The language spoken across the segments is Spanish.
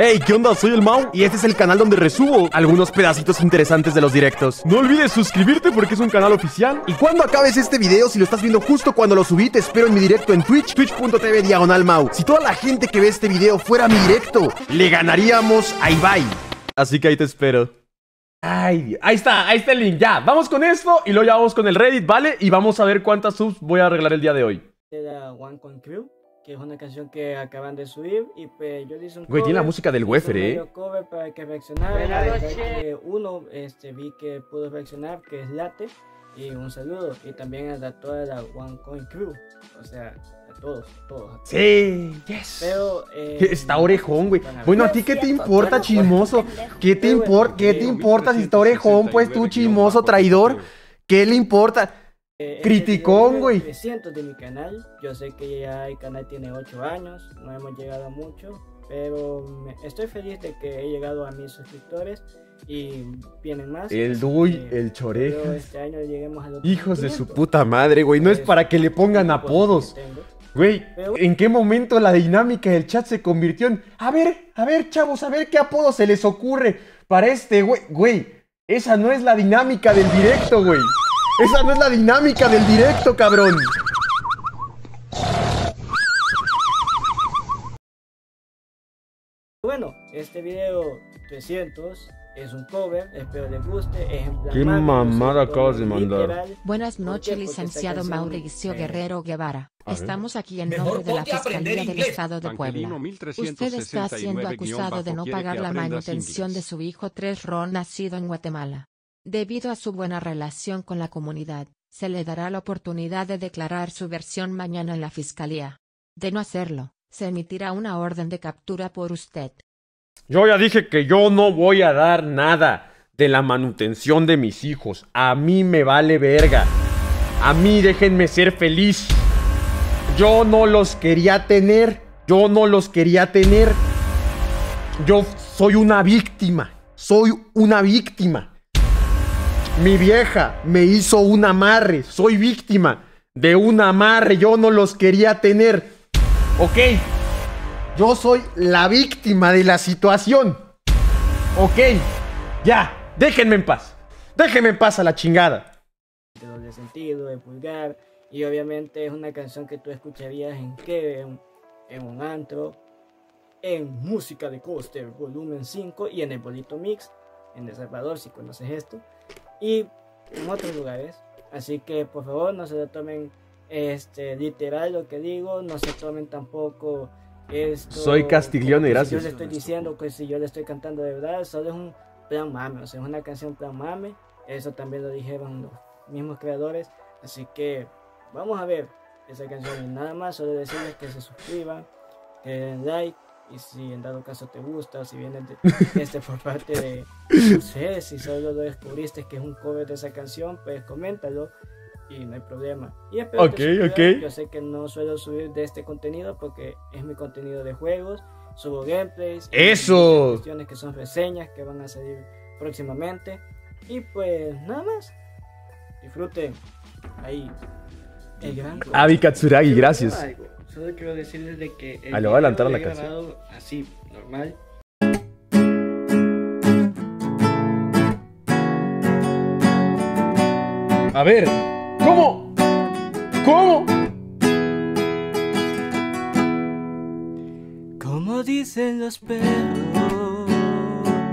Hey, ¿qué onda? Soy el Mau y este es el canal donde resubo algunos pedacitos interesantes de los directos. No olvides suscribirte porque es un canal oficial. Y cuando acabes este video, si lo estás viendo justo cuando lo subí, te espero en mi directo en Twitch, twitch.tv/Mau. Si toda la gente que ve este video fuera mi directo, le ganaríamos a Ibai. Así que ahí te espero. Ay, Dios. Ahí está el link, ya. Vamos con esto y luego ya vamos con el Reddit, ¿vale? Y vamos a ver cuántas subs voy a arreglar el día de hoy. Era One Coin Crew, que es una canción que acaban de subir y pues yo le hice un cover, tiene la música del Wefer, cover para que reaccionara. Uno vi que pudo reaccionar, que es Late, y un saludo, y también a toda la One Coin Crew, o sea, a todos. Sí, yes. Pero, está orejón, güey. Bueno, ¿a ti qué te importa, chismoso? ¿Qué te importa? ¿Qué te importa si está orejón, pues tú, chismoso traidor? ¿Qué le importa? Criticón, güey. 300 de mi canal. Yo sé que ya el canal tiene 8 años, no hemos llegado a mucho, pero estoy feliz de que he llegado a 1000 suscriptores y vienen más. El Duy, el Chorejas. Este año lleguemos a los hijos 500. De su puta madre, güey. No es para que le pongan apodos. Güey, ¿en qué momento la dinámica del chat se convirtió en a ver, chavos, a ver qué apodo se les ocurre para este güey? Güey, esa no es la dinámica del directo, güey. Esa no es la dinámica del directo, cabrón. Bueno, este video 300 es un cover, espero les guste. Qué mamada acabas de mandar. Buenas noches, licenciado Mauricio Guerrero Guevara. Estamos aquí en nombre de la Fiscalía del Estado de Puebla. Usted está siendo acusado de no pagar la manutención de su hijo 3 Ron, nacido en Guatemala. Debido a su buena relación con la comunidad, se le dará la oportunidad de declarar su versión mañana en la fiscalía. De no hacerlo, se emitirá una orden de captura por usted. Yo ya dije que yo no voy a dar nada de la manutención de mis hijos. A mí me vale verga. A mí déjenme ser feliz. Yo no los quería tener. Yo no los quería tener. Yo soy una víctima. Soy una víctima. Mi vieja me hizo un amarre. Soy víctima de un amarre. Yo no los quería tener. Ok. Yo soy la víctima de la situación. Ok. Ya. Déjenme en paz. Déjenme en paz a la chingada. De doble sentido, de vulgar. Y obviamente es una canción que tú escucharías en qué, en un antro, en música de coaster, volumen 5 y en el Bolito Mix. En El Salvador, si conoces esto. Y en otros lugares. Así que por favor no se lo tomen literal lo que digo. No se tomen tampoco esto. Soy Castiglione, gracias. Si yo le estoy diciendo que si yo le estoy cantando de verdad, solo es un plan mame. O sea, es una canción plan mame. Eso también lo dijeron los mismos creadores. Así que vamos a ver esa canción. Y nada más, solo decirles que se suscriban, que den like. Y si en dado caso te gusta, o si viene por parte de, no sé, si solo lo descubriste que es un cover de esa canción, pues coméntalo y no hay problema. Y espero que yo sé que no suelo subir de este contenido porque es mi contenido de juegos, subo gameplays, eso, cuestiones que son reseñas que van a salir próximamente. Y pues nada más, disfruten ahí el gran Abi Katsuragi, gracias. Solo quiero decirles de que el video adelantaron la canción así, normal. A ver, ¿Cómo? Como dicen los perros.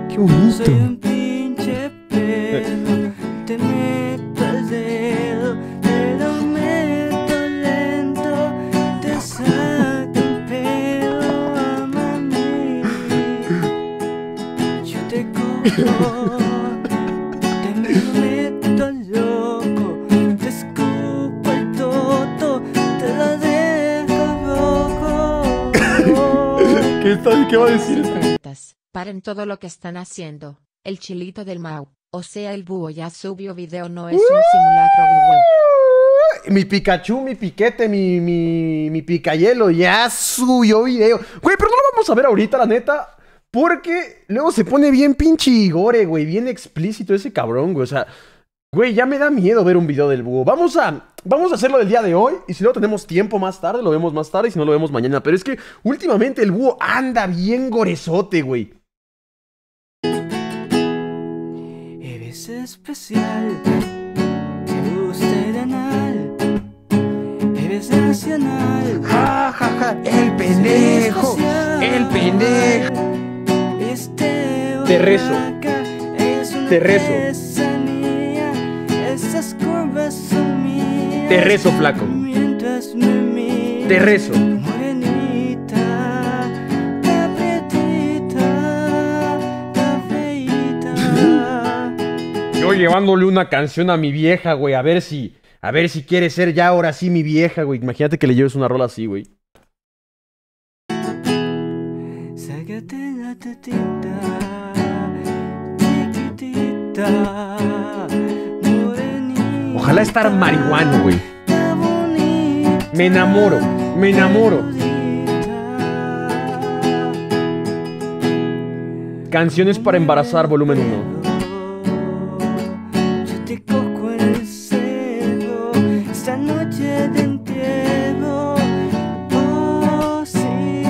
Qué bonito. Soy un pinche perro. Te meto el dedo. Te meto loco, te escupo el toto, te lo dejo loco. ¿Qué va a decir? Paren todo lo que están haciendo. El chilito del Mau, o sea el búho, ya subió video, no es un simulacro, güey. Mi Pikachu, mi piquete, mi picayelo, ya subió video. Güey, pero no lo vamos a ver ahorita, la neta. Porque luego se pone bien pinche gore, güey. Bien explícito ese cabrón, güey. O sea, Güey, ya me da miedo ver un video del búho. Vamos a hacerlo del día de hoy. Y si no tenemos tiempo más tarde, lo vemos más tarde. Y si no, lo vemos mañana. Pero es que últimamente el búho anda bien gorezote, güey. Eres especial. Te gusta el anal. Eres nacional. Ja, ja, ja. El pendejo. El pendejo. Te rezo. Te rezo. Te rezo, flaco. Te rezo. Yo llevándole una canción a mi vieja, güey. A ver si quiere ser ya ahora sí mi vieja, güey. Imagínate que le lleves una rola así, güey. Ojalá estar marihuano, güey. Me enamoro, me enamoro. Canciones para embarazar, volumen 1. Yo te coco en el cerro, esta noche te entierro. Oh, sí.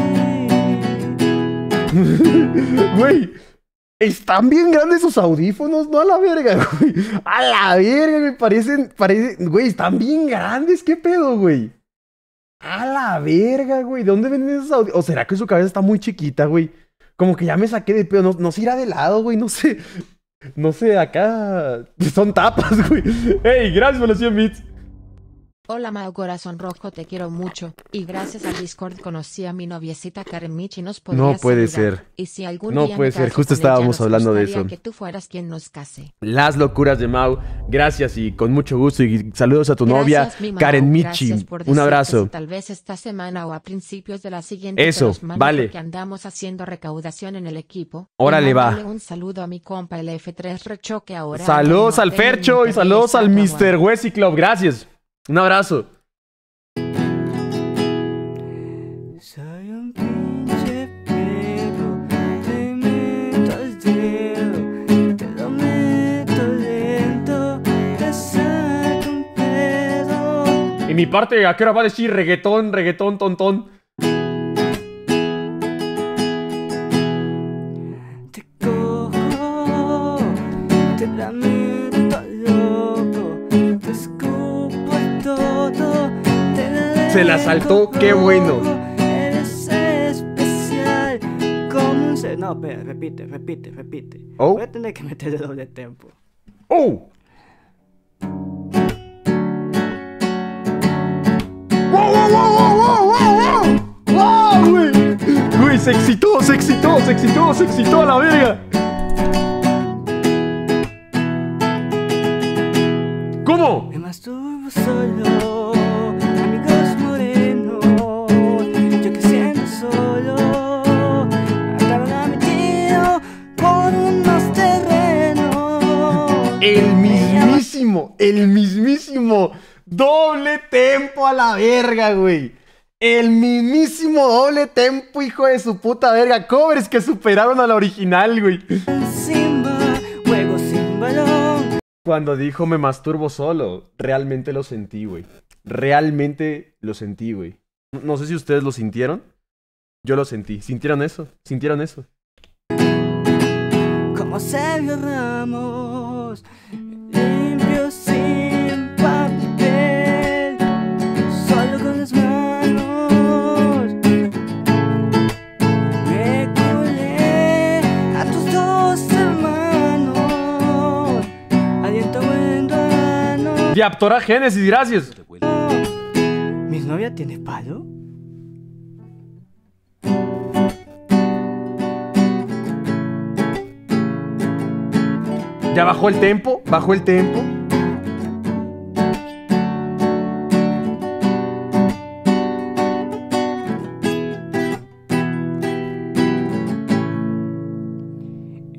Güey. Están bien grandes esos audífonos, no a la verga, güey. A la verga, güey. Parecen, güey, están bien grandes, qué pedo, güey. A la verga, güey. ¿De dónde venden esos audífonos? ¿O será que su cabeza está muy chiquita, güey? Como que ya me saqué de pedo. No se irá de lado, güey. No sé, acá. Son tapas, güey. Ey, gracias por los 100 bits. Hola Mao Corazón Rojo, te quiero mucho, y gracias al Discord conocí a mi noviecita Karen Michi, nos podías No puede saludar. Ser, y si algún no día puede ser, justo estábamos hablando de eso. Que tú fueras quien nos case. Las locuras de Mao, gracias y con mucho gusto, y saludos a tu gracias, novia Mau, Karen Michi, un abrazo. Tal vez esta semana o a principios de la siguiente. Eso, vale. Que andamos haciendo recaudación en el equipo. Órale va. Un saludo a mi compa el f3 rechoque ahora. Saludos al Fercho y saludos al Mister Wesey Club, gracias. Un abrazo. Soy un pinche perro, te meto el dedo, te lo meto lento, te saco un pedo. Y mi parte, ¿a qué hora va a decir reggaetón, reggaetón, tontón? Te cojo, te la meto loco, te escucho. Se la saltó, qué bueno. Eres especial. Como un ser. No, espera, repite. Oh. Voy a tener que meterle doble tempo. ¡Oh! ¡Wow, güey! ¡Güey, se excitó a la verga! ¿Cómo? Me masturbo solo. El mismísimo doble tempo a la verga, güey. El mismísimo doble tempo, hijo de su puta verga. Covers que superaron a la original, güey. Simba, juego sin balón. Cuando dijo me masturbo solo, realmente lo sentí, güey. No sé si ustedes lo sintieron. Yo lo sentí. ¿Sintieron eso? Como Sergio Ramos. Limpio sin papel, solo con las manos. Me colé a tus dos hermanos. Aliento buen rano. Diaptora Genesis, gracias. ¿Mi novia tiene palo? Ya bajó el tempo.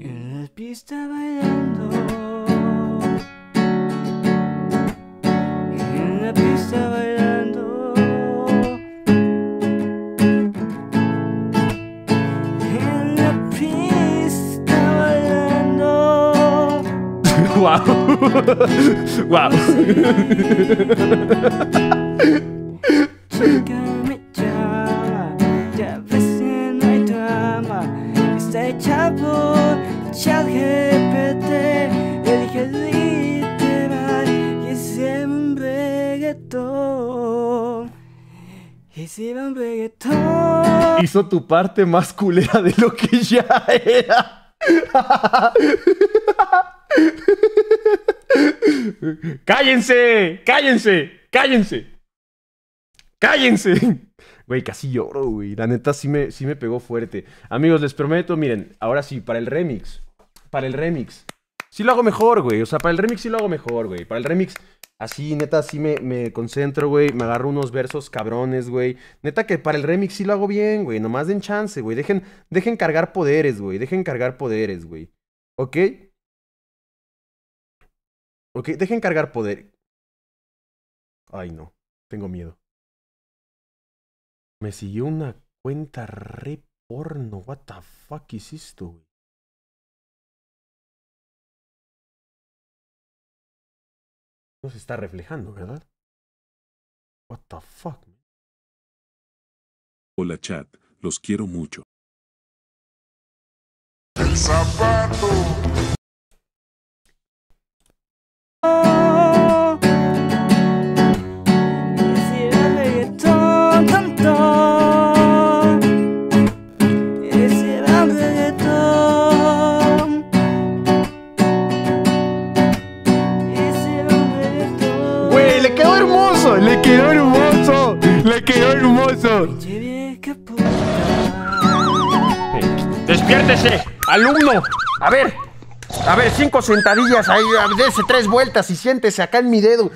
En la pista bailando. wow. Wow. Hizo tu parte más culera de lo que ya era. ¡Cállense! ¡Cállense! ¡Cállense! ¡Cállense! Güey, casi lloro, güey. La neta sí me pegó fuerte. Amigos, les prometo, miren, ahora sí, para el remix. Para el remix. Sí lo hago mejor, güey. O sea, para el remix sí lo hago mejor, güey. Para el remix... Así, neta, sí me concentro, güey. Me agarro unos versos cabrones, güey. Neta que para el remix sí lo hago bien, güey. Nomás den chance, güey. Dejen cargar poderes, güey. Dejen cargar poderes, güey. ¿Ok? Ok, dejen cargar poder. Ay, no. Tengo miedo. Me siguió una cuenta re porno. What the fuck is esto, güey? No se está reflejando, ¿verdad? What the fuck. Hola chat, los quiero mucho. El zapato. ¡Le quedó hermoso! ¡Le quedó hermoso! ¡Despiértese, alumno! A ver, 5 sentadillas ahí, dése 3 vueltas y siéntese acá en mi dedo.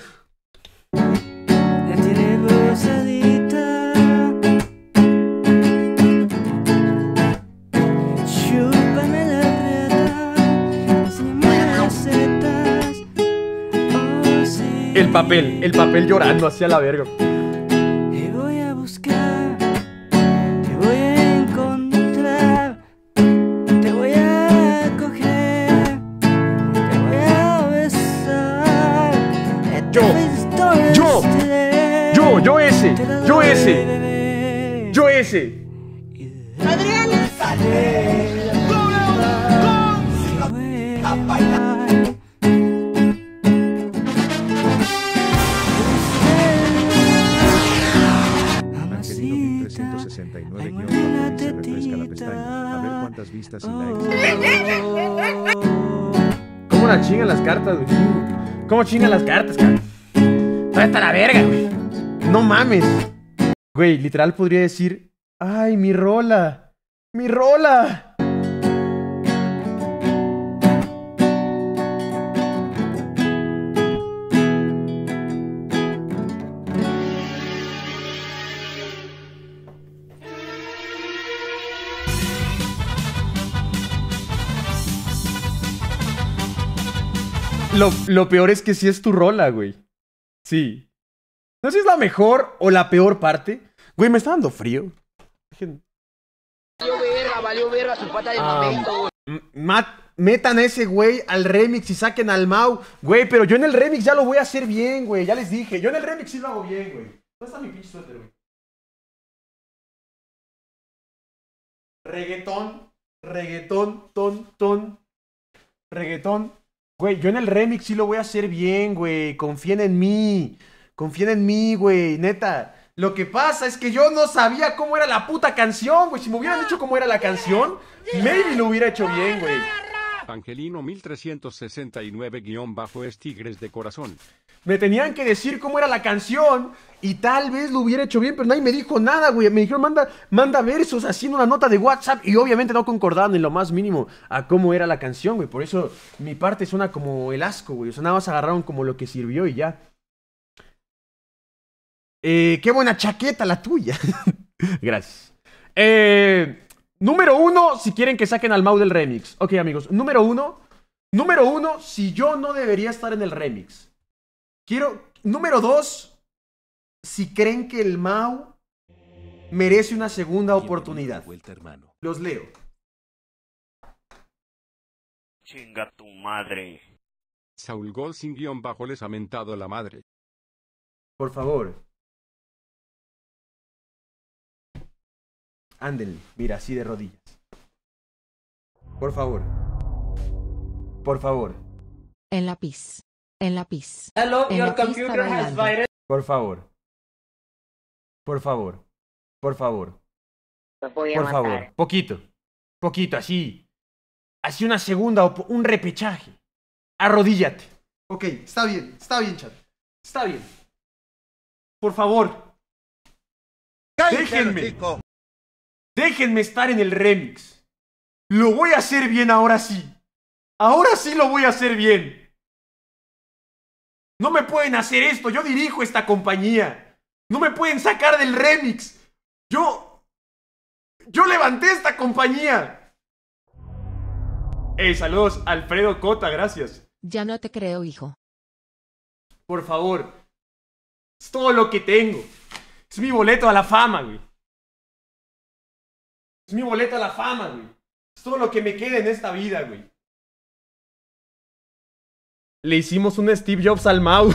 El papel llorando hacia la verga. Te voy a buscar, te voy a encontrar, te voy a coger, te voy a besar. Yo ese. Adrián, sale. Vistas y likes. ¿Cómo la chingan las cartas, güey? ¿Cómo chingan las cartas, cabrón? Todavía está la verga, güey. No mames. Güey, literal podría decir: ¡ay, mi rola! ¡Mi rola! Lo peor es que sí es tu rola, güey. Sí. No sé si es la mejor o la peor parte. Güey, me está dando frío. Valió verga su pata de momento, güey. Metan a ese güey al remix y saquen al Mau. Güey, pero yo en el remix ya lo voy a hacer bien, güey. Ya les dije, yo en el remix sí lo hago bien, güey. ¿Dónde está mi pinche suéter, güey? Reggaetón, reggaetón, ton, ton. Reggaetón. Güey, yo en el remix sí lo voy a hacer bien, güey. Confíen en mí, güey, neta. Lo que pasa es que yo no sabía cómo era la puta canción, güey. Si me hubieran dicho cómo era la canción, maybe lo hubiera hecho bien, güey. Angelino 1369- es Tigres de Corazón. Me tenían que decir cómo era la canción y tal vez lo hubiera hecho bien, pero nadie me dijo nada, güey. Me dijeron, manda versos haciendo una nota de WhatsApp y obviamente no concordaban en lo más mínimo a cómo era la canción, güey. Por eso mi parte suena como el asco, güey. O sea, nada más agarraron como lo que sirvió y ya. Qué buena chaqueta la tuya. Gracias. Número 1, si quieren que saquen al Mau del remix. Ok, amigos, número 1, si yo no debería estar en el remix. Número 2, si creen que el Mau merece una segunda oportunidad. Los leo. Chinga tu madre. Saul Gold sin guión bajo les ha mentado la madre. Por favor. Ándele, mira, así de rodillas. Por favor. Por favor. En la pis. En la pis. Hello, your computer has virus. Por favor. Por favor. Por favor. Por favor. Poquito. Poquito, así. Así una segunda o un repechaje. Arrodíllate. Ok, está bien, chat. Está bien. Por favor. Déjenme. Déjenme estar en el remix. Lo voy a hacer bien ahora sí. Ahora sí lo voy a hacer bien. No me pueden hacer esto. Yo dirijo esta compañía. No me pueden sacar del remix. Yo levanté esta compañía. Hey, saludos, Alfredo Cota, gracias. Ya no te creo, hijo. Por favor. Es todo lo que tengo. Es mi boleto a la fama, güey. Es mi boleto a la fama, güey. Es todo lo que me queda en esta vida, güey. Le hicimos un Steve Jobs al Mau.